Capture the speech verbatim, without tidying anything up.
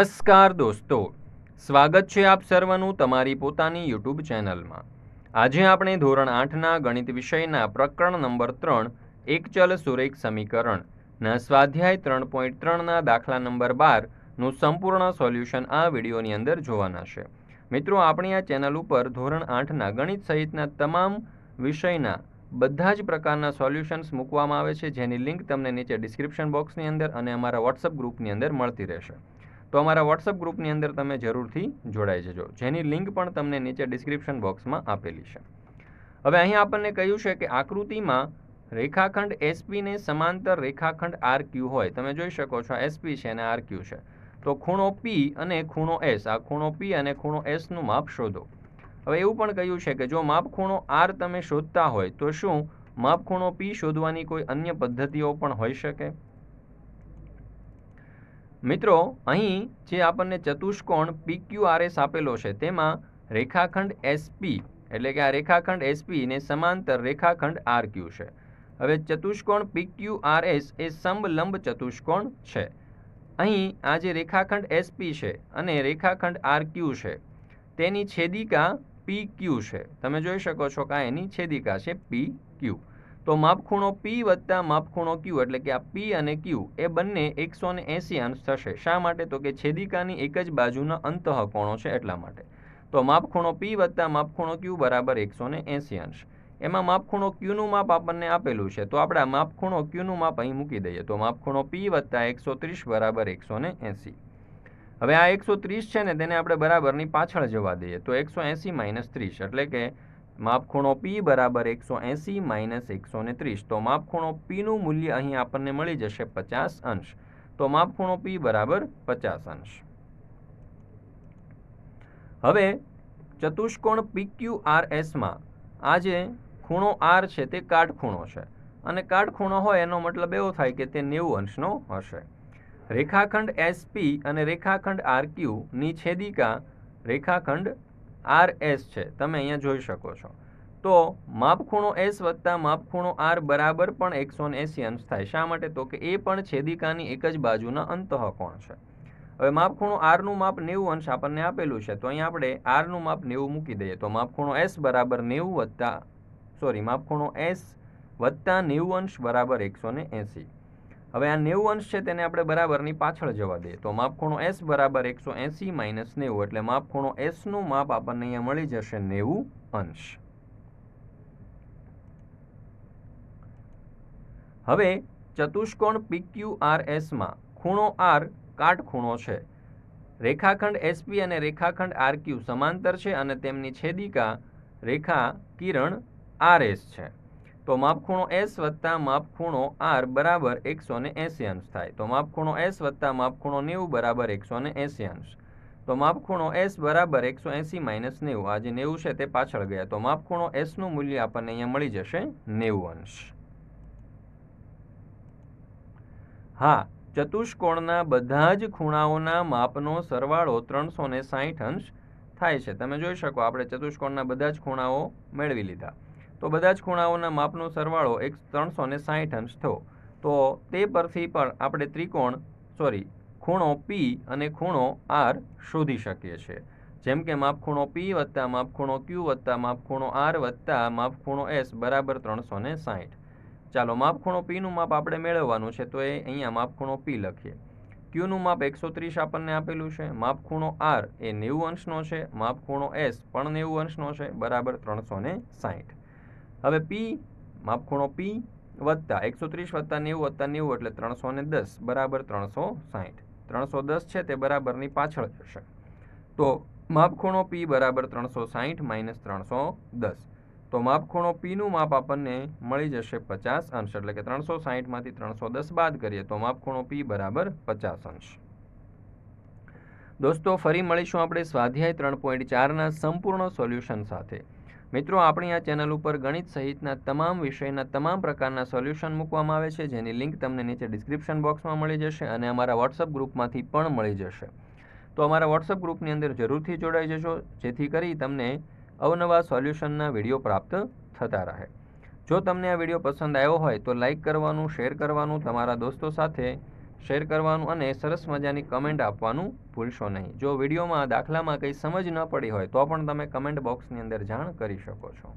नमस्कार दोस्तों, स्वागत है आप सर्वनु तमारी पोतानी यूट्यूब चैनल में। आज आप धोरण आठ ना गणित विषय प्रकरण नंबर तीन एकचल सुरेख समीकरण ना स्वाध्याय तीन पॉइंट तीन ना दाखला नंबर बार नु संपूर्ण सोल्यूशन आ वीडियो नी अंदर जोवाना छे। मित्रों, आपणी आ चेनल पर धोरण आठ ना गणित सहितना तमाम विषयना बधा ज प्रकारना सोल्यूशन्स मूकवामां आवे छे, जेनी लिंक तमने नीचे डिस्क्रिप्शन बॉक्सनी अंदर अने अमारा व्हाट्सएप ग्रुपनी अंदर मळती रहेशे। तो अमारा व्हाट्सएप ग्रुपनी अंदर तमे जरूरथी जोड़ाई जजो, जेनी लिंक पण तमने नीचे डिस्क्रिप्शन बॉक्समां आपेली छे। हवे अहीं आपणे कह्युं छे के आकृतिमां रेखाखंड एसपी ने समांतर रेखाखंड आर क्यू होय। तमे जोई शको छो एसपी छे अने आर क्यू छे, तो खूणो पी अने खूणो एस, आ खूणो पी अने खूणो एस नुं माप शोधो। हवे एवुं पण कह्युं छे के जो माप खूणो आर तमे शोधता होय तो शुं माप खूणो पी शोधवानी कोई अन्य पद्धतिओ पण होई शके। मित्रों, अहीं जे आपणने चतुष्कोण पीक्यूआरएस आपेलो छे तेमां रेखाखंड एसपी एटले के आ रेखाखंड एसपी ने समांतर रेखाखंड आरक्यू छे। हवे चतुष्कोण पीक्यूआरएस ए समलंब चतुष्कोण छे। अहीं आ जे रेखाखंड एसपी छे अने रेखाखंड आरक्यू छे तेनी छेदिका पीक्यू छे। तमे जोई शको छो के एनी छेदिका छे पीक्यू। तो मापखूणो पी वत्ता मापखूणो क्यू एटले के आ पी अने क्यू ए बंने एक सौ अस्सी अंश थशे। शा माटे? तो के छेदिकानी एक ज बाजुना अंतःकोणो छे एटला माटे। तो मापखूणो पी वत्ता मापखूणो क्यू बराबर एक सौ अस्सी अंश। एमां मापखूणो क्यू नुं माप आपणने आपेलुं छे, तो आपणे मापखूणो क्यू नुं माप અહીં મૂકી દઈએ। तो मापखूणो पी वत्ता एक सौ तीस बराबर एक सौ अस्सी। हवे आ एक सौ तीस छे ने तेने आपणे बराबरनी पाछळ जवा दઈએ, तो एक सौ अस्सी - तीस એટલે કે मापखूणो पी बराबर एक सौ अस्सी - एक सौ तीस। तो मापखूणो पी નું મૂલ્ય અહીં આપણને મળી જશે पचास અંશ। તો मापखूणो पी बराबर पचास अंश। हवे चतुष्कोण पीक्यूआरएस માં આજે ખૂણો आर છે તે કાટખૂણો છે અને કાટખૂણો હોય એનો મતલબ એવો થાય કે તે નેવું અંશનો હશે। રેખાખંડ એસપી અને રેખાખંડ આરક્યુ ની છેદિકા રેખાખંડ आर एस છે, તમે અહીંયા જોઈ શકો છો। તો માપખૂણો એસ વત્તા માપખૂણો આર બરાબર પણ એક સો એંસી અંશ થાય। શા માટે? તો કે એ પણ છેદિકાની એક જ બાજુના અંતઃકોણ છે। હવે માપખૂણો આર નું માપ નેવું અંશ આપણને આપેલું છે, તો અહીંયા આપણે આર નું માપ નેવું મૂકી દઈએ। તો માપખૂણો એસ બરાબર નેવું વત્તા સોરી માપખૂણો એસ વત્તા નેવું અંશ બરાબર એક સો એંસી। હવે આ નેવું અંશ છે તેને આપણે બરાબરની પાછળ જવા દઈએ। તો માપખૂણો એસ બરાબર એકસો એંસી માઇનસ નેવું એટલે માપખૂણો એસનું માપ આપણને અહીંયા મળી જશે નેવું અંશ। હવે ચતુષ્કોણ પીક્યુઆરએસમાં ખૂણો આર કાટખૂણો છે, રેખાખંડ એસપી અને રેખાખંડ આરક્યુ સમાંતર છે અને તેમની છેદિકા રેખા કિરણ આરએસ છે। तो मापखूणो एस वत्ता मापखूणो आर बराबर एक सौ एंसी अंश थाय। तो मापखूणो एस वत्ता मापखूणो नेव बराबर एक सौ एंसी अंश। तो मापखूणो एस बराबर एक सौ एंसी माइनस नेव, आज नेव छे ते पाछळ गया। तो मापखूणो एस नुं मूल्य आपणने अहींया मळी जशे नेव अंश। हाँ, चतुष्कोणना बधा ज खूणाओना मापनो सरवाळो त्रणसो ने साइठ अंश थाय छे। तमे जोई शको आपणे चतुष्कोणना बधा ज खूणाओ मेळवी लीधा। तो बधा ज खूणाओना मापनो सरवाळो एक त्रणसो ने साइठ अंश थयो। तो ते परथी पण आपणे त्रिकोण सॉरी खूणो पी अने खूणो आर शोधी शकीए छीए। जेम के मापखूणो पी वत्ता मापखूणो क्यू वत्ता मापखूणो आर वत्ता मापखूणो एस बराबर त्रणसो ने साइठ। चालो मापखूणो पी नुं माप आपणे मेळववानुं छे, तो ए अहींया मापखूणो पी लखीए। क्यू नुं माप एक सौ तीस आपणने आपेलुं छे। मापखूणो आर ए નેવું અંશનો છે, मापखूणो एस पण નેવું અંશનો છે बराबर ત્રણસો ને સાઠ। हवे पी मापखूणो पी वत्ता एक सौ तीस वत्ता नेव वत्ता नेव एटले त्रणसो ने दस बराबर त्रणसो साइठ। त्रणसो दस छे ते बराबरनी पाछळ जशे। तो मापखूणो पी बराबर त्रणसो साइठ माइनस त्रणसो दस। तो मापखूणो पी नुं माप आपणने मळी जशे पचास अंश, एटले के त्रणसो साइठ मांथी त्रणसो दस बाद करीए तो मापखूणो पी बराबर पचास अंश। दोस्तों, फरी मळीशुं आपणे स्वाध्याय त्रण पॉइंट चार ना संपूर्ण सोल्यूशन साथे। मित्रों, आपणी आ चेनल पर गणित सहितना तमाम विषयना तमाम प्रकारना सोल्यूशन मूकवामां आवे छे, जेनी लिंक तमने नीचे डिस्क्रिप्शन बॉक्स में मळी जशे अने अमारा व्हाट्सएप ग्रुपमांथी पण मळी जशे। तो अमारा व्हाट्सएप ग्रुपनी अंदर जरूरथी जोड़ाई जशो, जेथी करी तमने अवनवा सोल्यूशनना वीडियो प्राप्त थता रहे। जो तमने आ वीडियो पसंद आव्यो होय तो लाइक करवानुं, शेर करवानुं, तमारा दोस्तों साथे શેર કરવાનું અને સરસ મજાની કમેન્ટ આપવાનું ભૂલશો નહીં। જો વિડીયોમાં દાખલામાં કંઈ સમજ ન પડી હોય તો પણ તમે કમેન્ટ બોક્સની અંદર જાણ કરી શકો છો।